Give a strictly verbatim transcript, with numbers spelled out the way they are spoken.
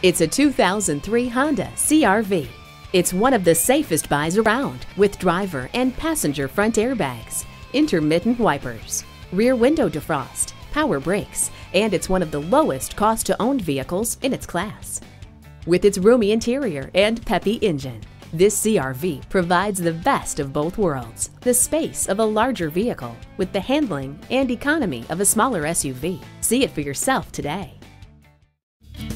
It's a two thousand three Honda C R V. It's one of the safest buys around, with driver and passenger front airbags, intermittent wipers, rear window defrost, power brakes, and it's one of the lowest cost-to-own vehicles in its class. With its roomy interior and peppy engine, this C R V provides the best of both worlds, the space of a larger vehicle with the handling and economy of a smaller S U V. See it for yourself today.